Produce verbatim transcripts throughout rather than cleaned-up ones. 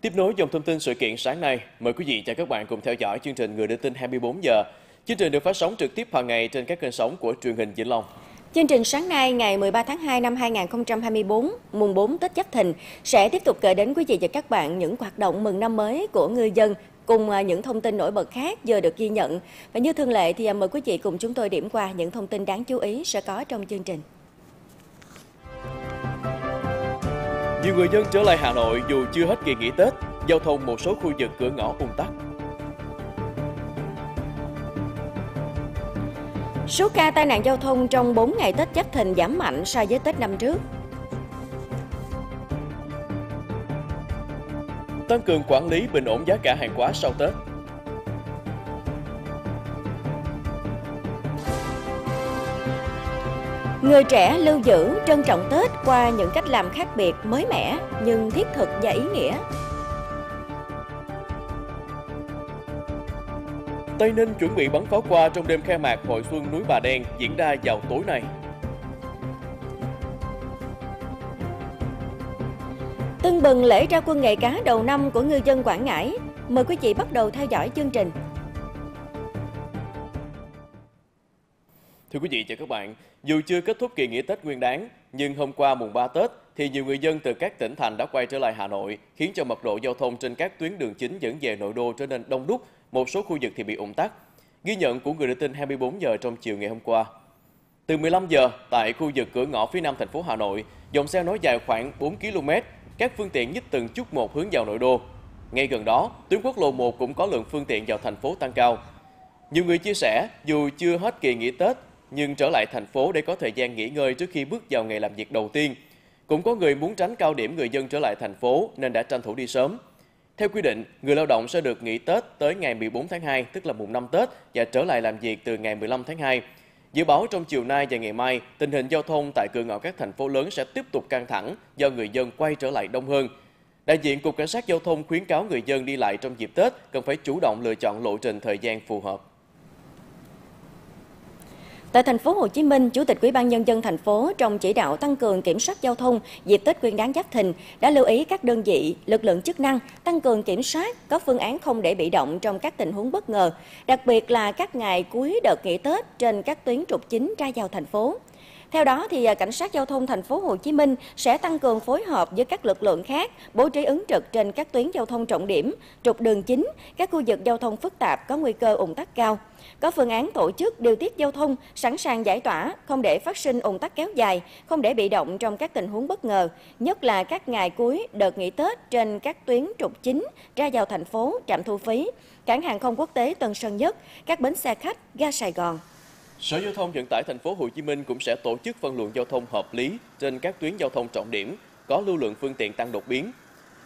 Tiếp nối dòng thông tin sự kiện sáng nay, mời quý vị và các bạn cùng theo dõi chương trình Người đưa tin hai mươi bốn giờ. Chương trình được phát sóng trực tiếp hàng ngày trên các kênh sóng của truyền hình Vĩnh Long. Chương trình sáng nay ngày mười ba tháng hai năm hai nghìn không trăm hai mươi bốn, mùng bốn Tết Giáp Thìn sẽ tiếp tục gửi đến quý vị và các bạn những hoạt động mừng năm mới của ngư dân cùng những thông tin nổi bật khác vừa được ghi nhận. Và như thường lệ thì mời quý vị cùng chúng tôi điểm qua những thông tin đáng chú ý sẽ có trong chương trình. Nhiều người dân trở lại Hà Nội dù chưa hết kỳ nghỉ Tết, giao thông một số khu vực cửa ngõ ùn tắc. Số ca tai nạn giao thông trong bốn ngày Tết Giáp Thìn giảm mạnh so với Tết năm trước. Tăng cường quản lý bình ổn giá cả hàng hóa sau Tết. Người trẻ lưu giữ, trân trọng Tết qua những cách làm khác biệt, mới mẻ nhưng thiết thực và ý nghĩa. Tây Ninh chuẩn bị bắn pháo hoa trong đêm khai mạc Hội Xuân Núi Bà Đen diễn ra vào tối nay. Tưng bừng lễ ra quân nghề cá đầu năm của ngư dân Quảng Ngãi, mời quý vị bắt đầu theo dõi chương trình. Thưa quý vị và các bạn, dù chưa kết thúc kỳ nghỉ Tết Nguyên Đán, nhưng hôm qua mùng ba Tết thì nhiều người dân từ các tỉnh thành đã quay trở lại Hà Nội, khiến cho mật độ giao thông trên các tuyến đường chính dẫn về nội đô trở nên đông đúc, một số khu vực thì bị ùn tắc. Ghi nhận của Người đưa tin hai mươi bốn giờ trong chiều ngày hôm qua. Từ mười lăm giờ, tại khu vực cửa ngõ phía nam thành phố Hà Nội, dòng xe nối dài khoảng bốn ki lô mét, các phương tiện nhích từng chút một hướng vào nội đô. Ngay gần đó, tuyến quốc lộ một cũng có lượng phương tiện vào thành phố tăng cao. Nhiều người chia sẻ, dù chưa hết kỳ nghỉ Tết, nhưng trở lại thành phố để có thời gian nghỉ ngơi trước khi bước vào ngày làm việc đầu tiên. Cũng có người muốn tránh cao điểm người dân trở lại thành phố nên đã tranh thủ đi sớm. Theo quy định, người lao động sẽ được nghỉ Tết tới ngày mười bốn tháng hai, tức là mùng năm Tết, và trở lại làm việc từ ngày mười lăm tháng hai. Dự báo trong chiều nay và ngày mai, tình hình giao thông tại cửa ngõ các thành phố lớn sẽ tiếp tục căng thẳng do người dân quay trở lại đông hơn. Đại diện Cục Cảnh sát Giao thông khuyến cáo người dân đi lại trong dịp Tết cần phải chủ động lựa chọn lộ trình thời gian phù hợp. Tại thành phố Hồ Chí Minh, Chủ tịch Ủy ban Nhân dân thành phố trong chỉ đạo tăng cường kiểm soát giao thông dịp Tết Nguyên Đán Giáp Thìn đã lưu ý các đơn vị, lực lượng chức năng tăng cường kiểm soát, có phương án không để bị động trong các tình huống bất ngờ, đặc biệt là các ngày cuối đợt nghỉ Tết trên các tuyến trục chính ra vào thành phố. Theo đó, thì Cảnh sát Giao thông thành phố Hồ Chí Minh sẽ tăng cường phối hợp với các lực lượng khác, bố trí ứng trực trên các tuyến giao thông trọng điểm, trục đường chính, các khu vực giao thông phức tạp có nguy cơ ùn tắc cao. Có phương án tổ chức điều tiết giao thông, sẵn sàng giải tỏa, không để phát sinh ùn tắc kéo dài, không để bị động trong các tình huống bất ngờ, nhất là các ngày cuối đợt nghỉ Tết trên các tuyến trục chính, ra vào thành phố, trạm thu phí, cảng hàng không quốc tế Tân Sơn Nhất, các bến xe khách, ga Sài Gòn. Sở Giao thông Vận tải thành phố Hồ Chí Minh cũng sẽ tổ chức phân luồng giao thông hợp lý trên các tuyến giao thông trọng điểm có lưu lượng phương tiện tăng đột biến.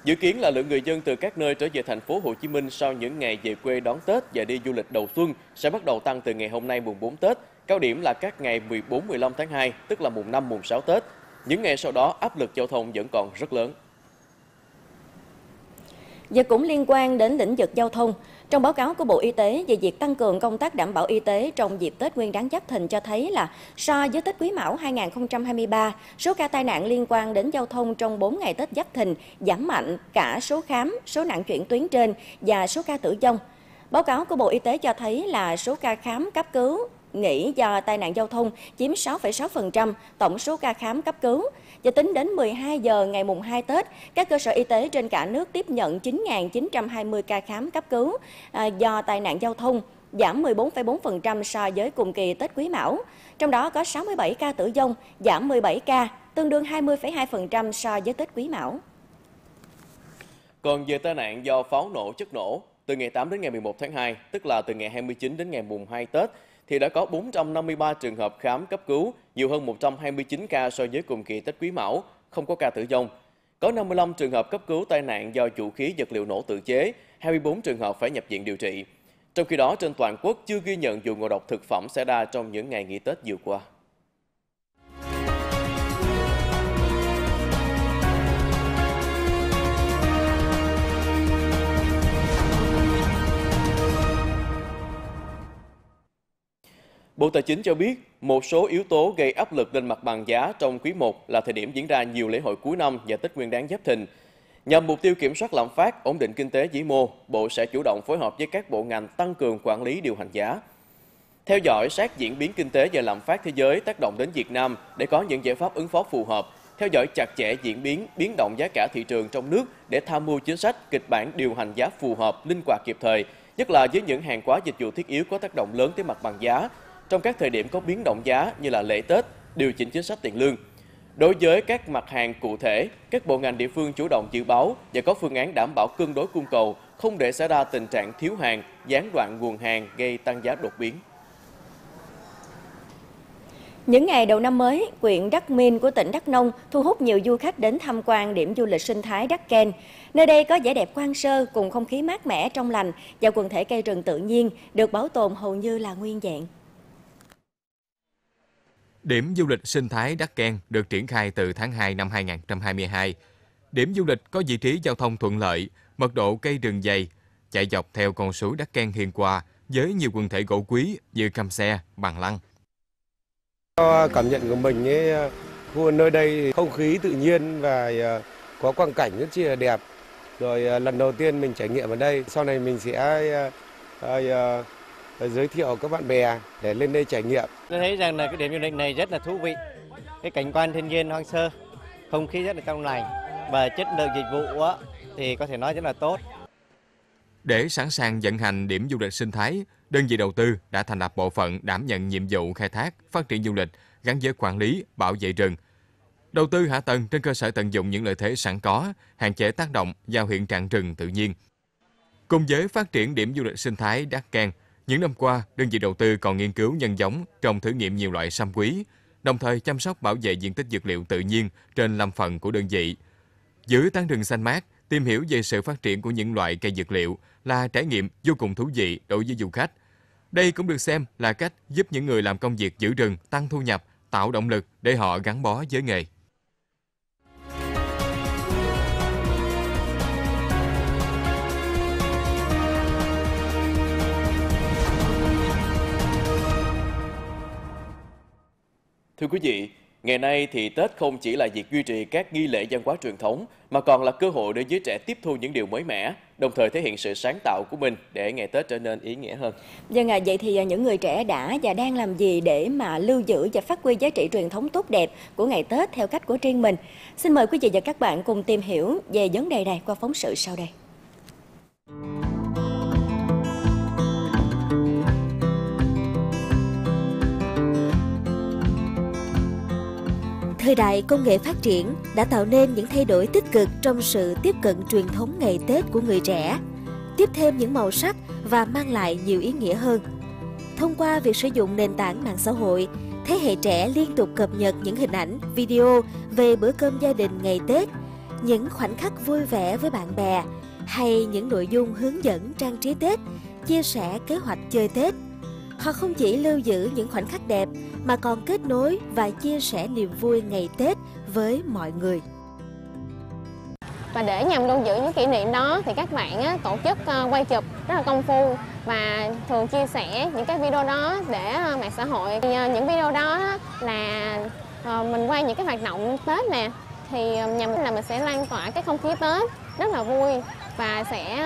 Dự kiến là lượng người dân từ các nơi trở về thành phố Hồ Chí Minh sau những ngày về quê đón Tết và đi du lịch đầu xuân sẽ bắt đầu tăng từ ngày hôm nay mùng bốn Tết, cao điểm là các ngày mười bốn mười lăm tháng hai, tức là mùng năm mùng sáu Tết. Những ngày sau đó áp lực giao thông vẫn còn rất lớn. Và cũng liên quan đến lĩnh vực giao thông, trong báo cáo của Bộ Y tế về việc tăng cường công tác đảm bảo y tế trong dịp Tết Nguyên Đán Giáp Thìn cho thấy là so với Tết Quý Mão hai nghìn không trăm hai mươi ba, số ca tai nạn liên quan đến giao thông trong bốn ngày Tết Giáp Thìn giảm mạnh cả số khám, số nặng chuyển tuyến trên và số ca tử vong. Báo cáo của Bộ Y tế cho thấy là số ca khám cấp cứu nghỉ do tai nạn giao thông chiếm sáu phẩy sáu phần trăm tổng số ca khám cấp cứu. Và tính đến mười hai giờ ngày mùng hai Tết, các cơ sở y tế trên cả nước tiếp nhận chín nghìn chín trăm hai mươi ca khám cấp cứu do tai nạn giao thông, giảm mười bốn phẩy bốn phần trăm so với cùng kỳ Tết Quý Mão. Trong đó có sáu mươi bảy ca tử vong, giảm mười bảy ca, tương đương hai mươi phẩy hai phần trăm so với Tết Quý Mão. Còn về tai nạn do pháo nổ, chất nổ, từ ngày tám đến ngày mười một tháng hai, tức là từ ngày hai mươi chín đến ngày mùng hai Tết, thì đã có bốn trăm năm mươi ba trường hợp khám cấp cứu, nhiều hơn một trăm hai mươi chín ca so với cùng kỳ Tết Quý Mão, không có ca tử vong. Có năm mươi lăm trường hợp cấp cứu tai nạn do vũ khí vật liệu nổ tự chế, hai mươi bốn trường hợp phải nhập viện điều trị. Trong khi đó, trên toàn quốc chưa ghi nhận vụ ngộ độc thực phẩm xảy ra trong những ngày nghỉ Tết vừa qua. Bộ Tài chính cho biết, một số yếu tố gây áp lực lên mặt bằng giá trong quý một là thời điểm diễn ra nhiều lễ hội cuối năm và Tết Nguyên Đán Giáp Thìn. Nhằm mục tiêu kiểm soát lạm phát, ổn định kinh tế vĩ mô, Bộ sẽ chủ động phối hợp với các bộ ngành tăng cường quản lý điều hành giá. Theo dõi sát diễn biến kinh tế và lạm phát thế giới tác động đến Việt Nam để có những giải pháp ứng phó phù hợp, theo dõi chặt chẽ diễn biến, biến động giá cả thị trường trong nước để tham mưu chính sách, kịch bản điều hành giá phù hợp, linh hoạt kịp thời, nhất là với những hàng hóa dịch vụ thiết yếu có tác động lớn tới mặt bằng giá, trong các thời điểm có biến động giá như là lễ Tết, điều chỉnh chính sách tiền lương. Đối với các mặt hàng cụ thể, các bộ ngành địa phương chủ động dự báo và có phương án đảm bảo cân đối cung cầu, không để xảy ra tình trạng thiếu hàng, gián đoạn nguồn hàng gây tăng giá đột biến. Những ngày đầu năm mới, huyện Đắk Min của tỉnh Đắk Nông thu hút nhiều du khách đến tham quan điểm du lịch sinh thái Đắk Ken. Nơi đây có vẻ đẹp hoang sơ cùng không khí mát mẻ trong lành và quần thể cây rừng tự nhiên được bảo tồn hầu như là nguyên dạng. Điểm du lịch sinh thái Đắk Ken được triển khai từ tháng hai năm hai nghìn không trăm hai mươi hai. Điểm du lịch có vị trí giao thông thuận lợi, mật độ cây rừng dày, chạy dọc theo con suối Đắk Ken hiền hòa với nhiều quần thể gỗ quý như cam xe, bằng lăng. Theo cảm nhận của mình, ấy, khu nơi đây không khí tự nhiên và có quang cảnh rất chi là đẹp. Rồi lần đầu tiên mình trải nghiệm ở đây, sau này mình sẽ giới thiệu các bạn bè để lên đây trải nghiệm. Tôi thấy rằng là cái điểm du lịch này rất là thú vị, cái cảnh quan thiên nhiên hoang sơ, không khí rất là trong lành và chất lượng dịch vụ thì có thể nói rất là tốt. Để sẵn sàng vận hành điểm du lịch sinh thái, đơn vị đầu tư đã thành lập bộ phận đảm nhận nhiệm vụ khai thác, phát triển du lịch gắn với quản lý, bảo vệ rừng. Đầu tư hạ tầng trên cơ sở tận dụng những lợi thế sẵn có, hạn chế tác động vào hiện trạng rừng tự nhiên. Cùng với phát triển điểm du lịch sinh thái Đắk Ken, những năm qua, đơn vị đầu tư còn nghiên cứu nhân giống, trồng thử nghiệm nhiều loại sâm quý, đồng thời chăm sóc bảo vệ diện tích dược liệu tự nhiên trên lâm phần của đơn vị. Giữ tán rừng xanh mát, tìm hiểu về sự phát triển của những loại cây dược liệu là trải nghiệm vô cùng thú vị đối với du khách. Đây cũng được xem là cách giúp những người làm công việc giữ rừng tăng thu nhập, tạo động lực để họ gắn bó với nghề. Thưa quý vị, ngày nay thì Tết không chỉ là việc duy trì các nghi lễ văn hóa truyền thống mà còn là cơ hội để giới trẻ tiếp thu những điều mới mẻ, đồng thời thể hiện sự sáng tạo của mình để ngày Tết trở nên ý nghĩa hơn. Vâng ạ, vậy thì những người trẻ đã và đang làm gì để mà lưu giữ và phát huy giá trị truyền thống tốt đẹp của ngày Tết theo cách của riêng mình? Xin mời quý vị và các bạn cùng tìm hiểu về vấn đề này qua phóng sự sau đây. Thời đại công nghệ phát triển đã tạo nên những thay đổi tích cực trong sự tiếp cận truyền thống ngày Tết của người trẻ, tiếp thêm những màu sắc và mang lại nhiều ý nghĩa hơn. Thông qua việc sử dụng nền tảng mạng xã hội, thế hệ trẻ liên tục cập nhật những hình ảnh, video về bữa cơm gia đình ngày Tết, những khoảnh khắc vui vẻ với bạn bè hay những nội dung hướng dẫn trang trí Tết, chia sẻ kế hoạch chơi Tết. Họ không chỉ lưu giữ những khoảnh khắc đẹp mà còn kết nối và chia sẻ niềm vui ngày Tết với mọi người. Và để nhằm lưu giữ những kỷ niệm đó thì các bạn á, tổ chức quay chụp rất là công phu và thường chia sẻ những cái video đó để mạng xã hội. Thì những video đó là mình quay những cái hoạt động Tết nè, thì nhằm là mình sẽ lan tỏa cái không khí Tết rất là vui và sẽ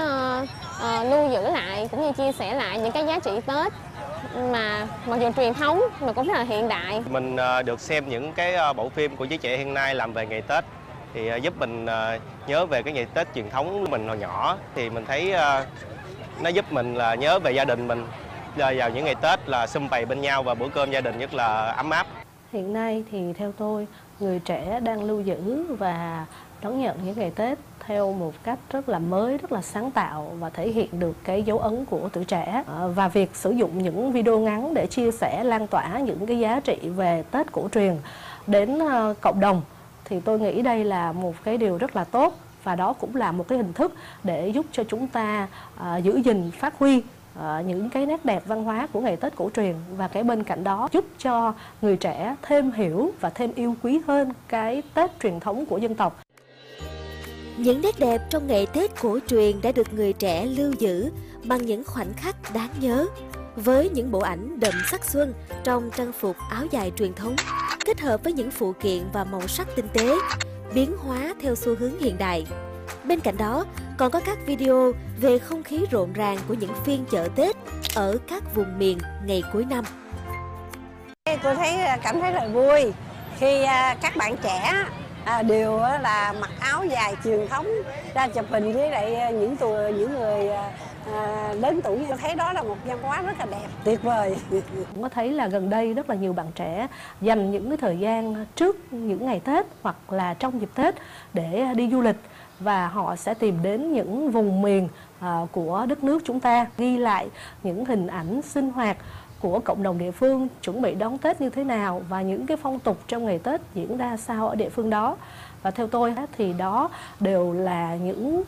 lưu giữ lại cũng như chia sẻ lại những cái giá trị Tết mà mặc dù truyền thống mà cũng rất là hiện đại. Mình được xem những cái bộ phim của giới trẻ hiện nay làm về ngày Tết thì giúp mình nhớ về cái ngày Tết truyền thống của mình hồi nhỏ, thì mình thấy nó giúp mình là nhớ về gia đình mình vào những ngày Tết là sum vầy bên nhau và bữa cơm gia đình rất là ấm áp. Hiện nay thì theo tôi, người trẻ đang lưu giữ và đón nhận những ngày Tết theo một cách rất là mới, rất là sáng tạo và thể hiện được cái dấu ấn của tuổi trẻ. Và việc sử dụng những video ngắn để chia sẻ, lan tỏa những cái giá trị về Tết cổ truyền đến cộng đồng thì tôi nghĩ đây là một cái điều rất là tốt, và đó cũng là một cái hình thức để giúp cho chúng ta giữ gìn, phát huy những cái nét đẹp văn hóa của ngày Tết cổ truyền, và cái bên cạnh đó giúp cho người trẻ thêm hiểu và thêm yêu quý hơn cái Tết truyền thống của dân tộc. Những nét đẹp trong ngày Tết cổ truyền đã được người trẻ lưu giữ bằng những khoảnh khắc đáng nhớ, với những bộ ảnh đậm sắc xuân trong trang phục áo dài truyền thống, kết hợp với những phụ kiện và màu sắc tinh tế, biến hóa theo xu hướng hiện đại. Bên cạnh đó, còn có các video về không khí rộn ràng của những phiên chợ Tết ở các vùng miền ngày cuối năm. Cô thấy cảm thấy là vui khi các bạn trẻ đều là mặc áo dài truyền thống ra chụp hình với lại những tuổi những người lớn tuổi. Tôi thấy đó là một văn hóa rất là đẹp, tuyệt vời. Cũng có thấy là gần đây rất là nhiều bạn trẻ dành những cái thời gian trước những ngày Tết hoặc là trong dịp Tết để đi du lịch, và họ sẽ tìm đến những vùng miền của đất nước chúng ta, ghi lại những hình ảnh sinh hoạt của cộng đồng địa phương chuẩn bị đón Tết như thế nào và những cái phong tục trong ngày Tết diễn ra sao ở địa phương đó. Và theo tôi thì đó đều là những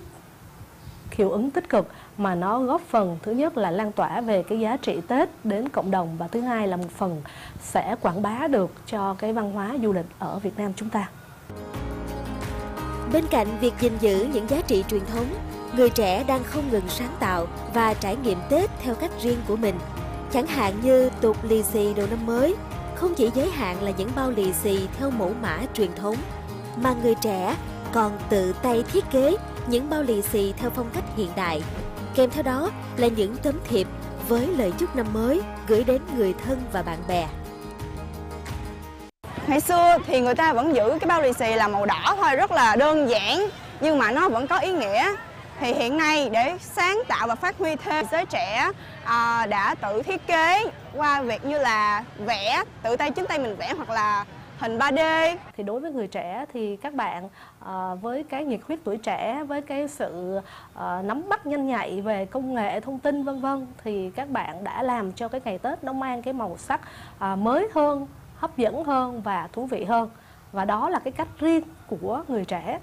hiệu ứng tích cực mà nó góp phần, thứ nhất là lan tỏa về cái giá trị Tết đến cộng đồng, và thứ hai là một phần sẽ quảng bá được cho cái văn hóa du lịch ở Việt Nam chúng ta. Bên cạnh việc gìn giữ những giá trị truyền thống, người trẻ đang không ngừng sáng tạo và trải nghiệm Tết theo cách riêng của mình. Chẳng hạn như tục lì xì đầu năm mới, không chỉ giới hạn là những bao lì xì theo mẫu mã truyền thống, mà người trẻ còn tự tay thiết kế những bao lì xì theo phong cách hiện đại. Kèm theo đó là những tấm thiệp với lời chúc năm mới gửi đến người thân và bạn bè. Ngày xưa thì người ta vẫn giữ cái bao lì xì là màu đỏ thôi, rất là đơn giản, nhưng mà nó vẫn có ý nghĩa. Thì hiện nay để sáng tạo và phát huy thêm, giới trẻ à, đã tự thiết kế qua việc như là vẽ, tự tay chính tay mình vẽ hoặc là hình ba D. Thì đối với người trẻ thì các bạn à, với cái nhiệt huyết tuổi trẻ, với cái sự à, nắm bắt nhanh nhạy về công nghệ thông tin vân vân, thì các bạn đã làm cho cái ngày Tết nó mang cái màu sắc à, mới hơn, hấp dẫn hơn và thú vị hơn. Và đó là cái cách riêng của người trẻ.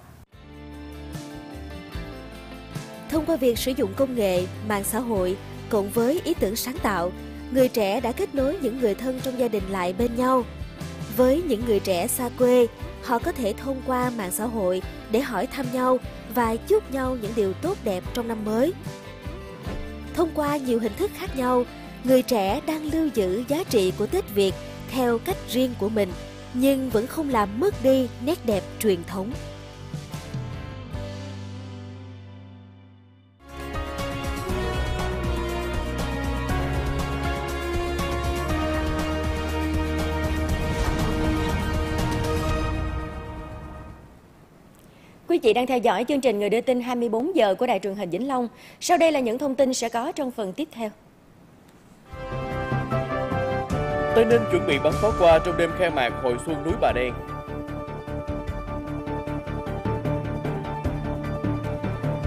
Thông qua việc sử dụng công nghệ, mạng xã hội, cộng với ý tưởng sáng tạo, người trẻ đã kết nối những người thân trong gia đình lại bên nhau. Với những người trẻ xa quê, họ có thể thông qua mạng xã hội để hỏi thăm nhau và chúc nhau những điều tốt đẹp trong năm mới. Thông qua nhiều hình thức khác nhau, người trẻ đang lưu giữ giá trị của Tết Việt theo cách riêng của mình, nhưng vẫn không làm mất đi nét đẹp truyền thống. Quý vị đang theo dõi chương trình Người đưa tin hai mươi bốn giờ của Đài Truyền hình Vĩnh Long. Sau đây là những thông tin sẽ có trong phần tiếp theo. Tây Ninh chuẩn bị bắn pháo hoa trong đêm khai mạc hội xuân núi Bà Đen.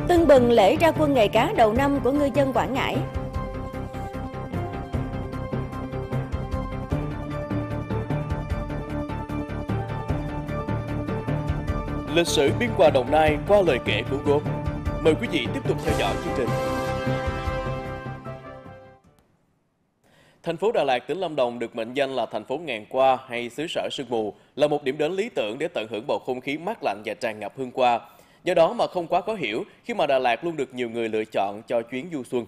Tưng bừng lễ ra quân nghề cá đầu năm của ngư dân Quảng Ngãi. Lịch sử biên hòa Đồng Nai qua lời kể của Gốm. Mời quý vị tiếp tục theo dõi chương trình. Thành phố Đà Lạt, tỉnh Lâm Đồng được mệnh danh là thành phố ngàn hoa hay xứ sở sương mù, là một điểm đến lý tưởng để tận hưởng bầu không khí mát lạnh và tràn ngập hương hoa. Do đó mà không quá khó hiểu khi mà Đà Lạt luôn được nhiều người lựa chọn cho chuyến du xuân.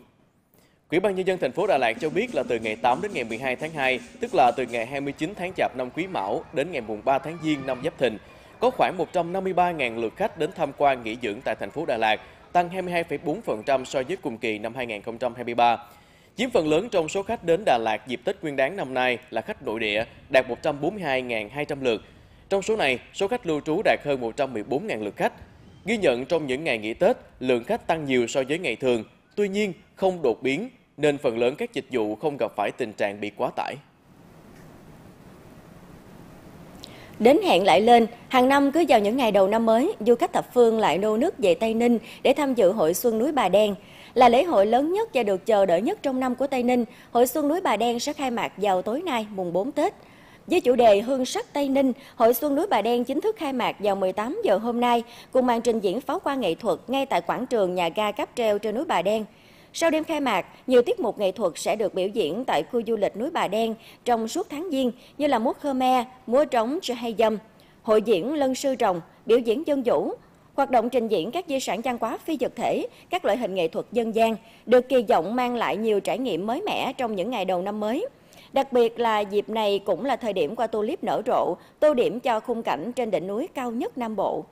Ủy ban nhân dân thành phố Đà Lạt cho biết là từ ngày tám đến ngày mười hai tháng hai, tức là từ ngày hai mươi chín tháng chạp năm Quý Mão đến ngày mùng ba tháng Giêng năm Giáp Thìn, có khoảng một trăm năm mươi ba nghìn lượt khách đến tham quan nghỉ dưỡng tại thành phố Đà Lạt, tăng hai mươi hai phẩy bốn phần trăm so với cùng kỳ năm hai nghìn không trăm hai mươi ba. Chiếm phần lớn trong số khách đến Đà Lạt dịp Tết Nguyên đán năm nay là khách nội địa, đạt một trăm bốn mươi hai nghìn hai trăm lượt. Trong số này, số khách lưu trú đạt hơn một trăm mười bốn nghìn lượt khách. Ghi nhận trong những ngày nghỉ Tết, lượng khách tăng nhiều so với ngày thường, tuy nhiên không đột biến, nên phần lớn các dịch vụ không gặp phải tình trạng bị quá tải. Đến hẹn lại lên, hàng năm cứ vào những ngày đầu năm mới, du khách thập phương lại nô nức về Tây Ninh để tham dự hội xuân núi Bà Đen. Là lễ hội lớn nhất và được chờ đợi nhất trong năm của Tây Ninh, hội xuân núi Bà Đen sẽ khai mạc vào tối nay, mùng bốn Tết. Với chủ đề Hương sắc Tây Ninh, hội xuân núi Bà Đen chính thức khai mạc vào mười tám giờ hôm nay, cùng màn trình diễn pháo hoa nghệ thuật ngay tại quảng trường nhà ga cáp treo trên núi Bà Đen. Sau đêm khai mạc, nhiều tiết mục nghệ thuật sẽ được biểu diễn tại khu du lịch núi Bà Đen trong suốt tháng Giêng như là múa Khmer, múa trống hay dâm, hội diễn lân sư rồng, biểu diễn dân vũ, hoạt động trình diễn các di sản văn hóa phi vật thể, các loại hình nghệ thuật dân gian được kỳ vọng mang lại nhiều trải nghiệm mới mẻ trong những ngày đầu năm mới. Đặc biệt là dịp này cũng là thời điểm hoa tulip nở rộ, tô điểm cho khung cảnh trên đỉnh núi cao nhất Nam Bộ.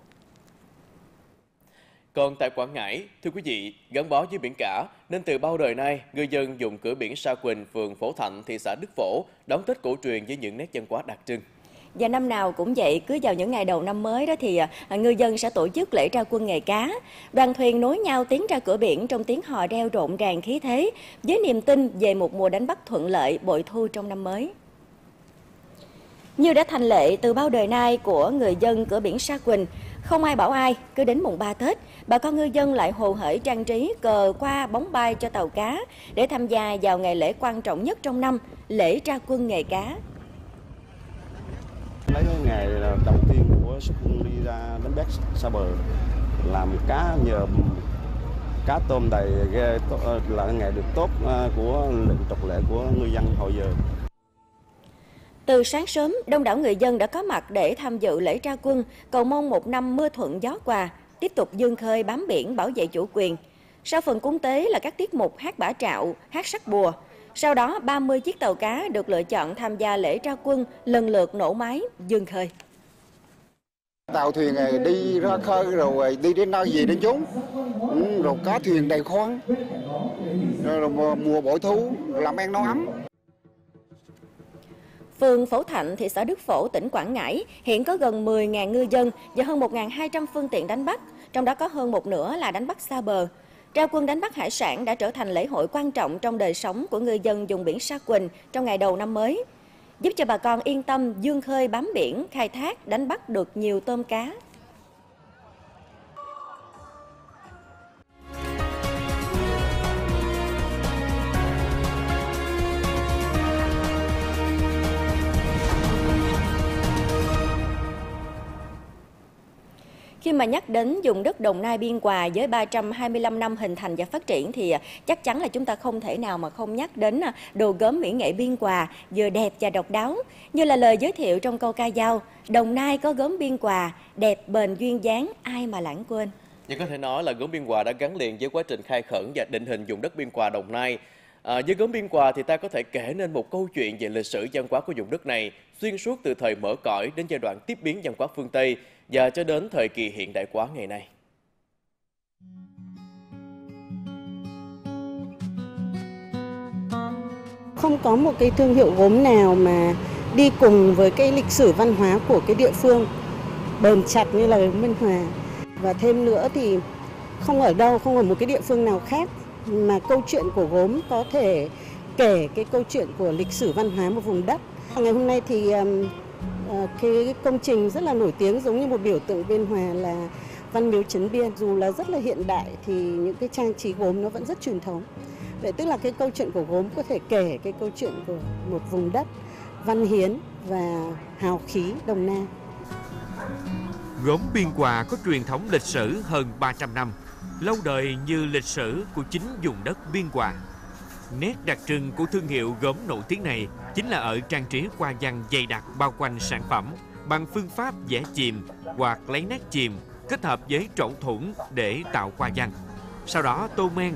Còn tại Quảng Ngãi, thưa quý vị, gắn bó với biển cả nên từ bao đời nay, người dân dùng cửa biển Sa Quỳnh, phường Phổ Thạnh, thị xã Đức Phổ đón Tết cổ truyền với những nét văn hóa đặc trưng. Và năm nào cũng vậy, cứ vào những ngày đầu năm mới đó thì ngư dân sẽ tổ chức lễ ra quân nghề cá. Đoàn thuyền nối nhau tiến ra cửa biển trong tiếng hò reo rộn ràng khí thế, với niềm tin về một mùa đánh bắt thuận lợi, bội thu trong năm mới. Như đã thành lệ từ bao đời nay của người dân cửa biển Sa Quỳnh, không ai bảo ai, cứ đến mùng ba Tết, bà con ngư dân lại hồ hởi trang trí cờ qua bóng bay cho tàu cá để tham gia vào ngày lễ quan trọng nhất trong năm, lễ ra quân nghề cá. Lấy ngày đầu tiên của xuất quân đi ra đánh bắt xa bờ, làm cá nhờ cá tôm đầy ghe là ngày được tốt của lệnh tục lệ của ngư dân hồi giờ. Từ sáng sớm, đông đảo người dân đã có mặt để tham dự lễ ra quân, cầu mong một năm mưa thuận gió hòa, tiếp tục vươn khơi bám biển bảo vệ chủ quyền. Sau phần cúng tế là các tiết mục hát bả trạo, hát sắc bùa. Sau đó, ba mươi chiếc tàu cá được lựa chọn tham gia lễ ra quân, lần lượt nổ máy, vươn khơi. Tàu thuyền đi ra khơi rồi đi đến nơi gì đến chốn, rồi cá thuyền đầy khoang, rồi mùa bội thu, làm ăn no ấm. Phường Phổ Thạnh, thị xã Đức Phổ, tỉnh Quảng Ngãi hiện có gần mười nghìn ngư dân và hơn một nghìn hai trăm phương tiện đánh bắt, trong đó có hơn một nửa là đánh bắt xa bờ. Ra quân đánh bắt hải sản đã trở thành lễ hội quan trọng trong đời sống của ngư dân vùng biển Sa Quỳnh trong ngày đầu năm mới, giúp cho bà con yên tâm vươn khơi bám biển, khai thác, đánh bắt được nhiều tôm cá. Khi mà nhắc đến vùng đất Đồng Nai Biên Hòa với ba trăm hai mươi lăm năm hình thành và phát triển thì chắc chắn là chúng ta không thể nào mà không nhắc đến đồ gốm mỹ nghệ Biên Hòa vừa đẹp và độc đáo. Như là lời giới thiệu trong câu ca dao, Đồng Nai có gốm Biên Hòa, đẹp bền duyên dáng, ai mà lãng quên. Nhưng có thể nói là gốm Biên Hòa đã gắn liền với quá trình khai khẩn và định hình vùng đất Biên Hòa Đồng Nai. À, với gốm Biên Hòa thì ta có thể kể nên một câu chuyện về lịch sử văn hóa của vùng đất này, xuyên suốt từ thời mở cõi đến giai đoạn tiếp biến văn hóa phương Tây và cho đến thời kỳ hiện đại hóa ngày nay. Không có một cái thương hiệu gốm nào mà đi cùng với cái lịch sử văn hóa của cái địa phương bền chặt như là Minh Hòa. Và thêm nữa thì không ở đâu, không ở một cái địa phương nào khác mà câu chuyện của gốm có thể kể cái câu chuyện của lịch sử văn hóa một vùng đất. Ngày hôm nay thì cái công trình rất là nổi tiếng giống như một biểu tượng Biên Hòa là Văn Miếu Trấn Biên. Dù là rất là hiện đại thì những cái trang trí gốm nó vẫn rất truyền thống. Vậy tức là cái câu chuyện của gốm có thể kể cái câu chuyện của một vùng đất văn hiến và hào khí Đồng Nai. Gốm Biên Hòa có truyền thống lịch sử hơn ba trăm năm, lâu đời như lịch sử của chính vùng đất Biên Hòa. Nét đặc trưng của thương hiệu gốm nổi tiếng này chính là ở trang trí hoa văn dày đặc bao quanh sản phẩm bằng phương pháp vẽ chìm hoặc lấy nét chìm kết hợp với trộn thủng để tạo hoa văn. Sau đó tô men.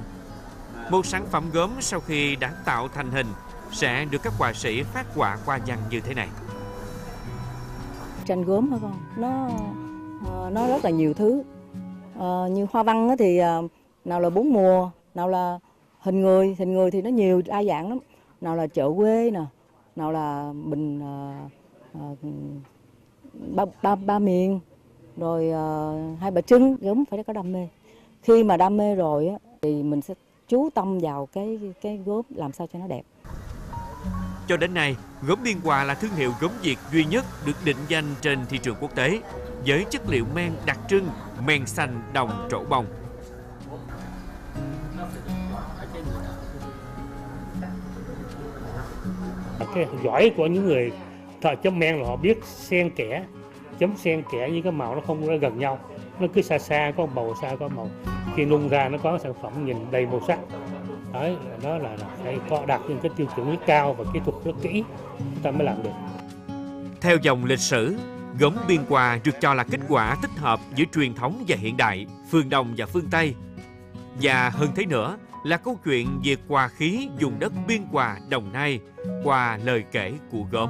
Một sản phẩm gốm sau khi đã tạo thành hình sẽ được các họa sĩ phát họa hoa văn như thế này. Tranh gốm hả con? Nó nó rất là nhiều thứ. À, như hoa văn thì nào là bốn mùa, nào là hình người, hình người thì nó nhiều đa dạng lắm, nào là chợ quê nè, nào là bình à, à, ba, ba, ba miền, rồi à, Hai Bà Trưng. Gốm phải có đam mê, khi mà đam mê rồi á, thì mình sẽ chú tâm vào cái cái gốm làm sao cho nó đẹp. Cho đến nay, gốm Biên Hòa là thương hiệu gốm Việt duy nhất được định danh trên thị trường quốc tế với chất liệu men đặc trưng men xanh đồng trổ bông. Cái giỏi của những người thợ chấm men là họ biết xen kẽ, chấm xen kẽ những cái màu nó không nó gần nhau, nó cứ xa xa có màu, xa có màu. Khi nung ra nó có sản phẩm nhìn đầy màu sắc. Đấy, đó là phải có đạt những cái tiêu chuẩn rất cao và kỹ thuật rất kỹ, ta mới làm được. Theo dòng lịch sử, gốm Biên Hòa được cho là kết quả tích hợp giữa truyền thống và hiện đại, phương Đông và phương Tây. Và hơn thế nữa là câu chuyện về hòa khí vùng đất Biên Hòa Đồng Nai qua lời kể của gốm.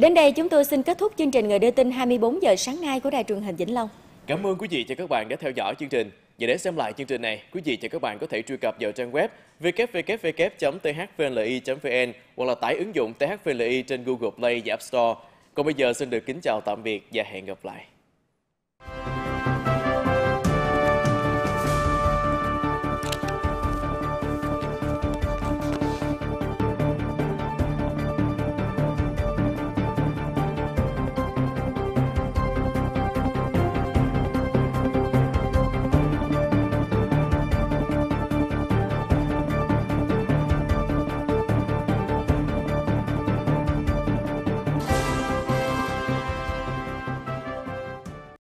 Đến đây chúng tôi xin kết thúc chương trình Người đưa tin hai mươi bốn giờ sáng nay của Đài Truyền hình Vĩnh Long. Cảm ơn quý vị và các bạn đã theo dõi chương trình. Và để xem lại chương trình này, quý vị và các bạn có thể truy cập vào trang web w w w chấm t h v l i chấm v n hoặc là tải ứng dụng tê hát vê lờ i trên Google Play và App Store. Còn bây giờ xin được kính chào tạm biệt và hẹn gặp lại.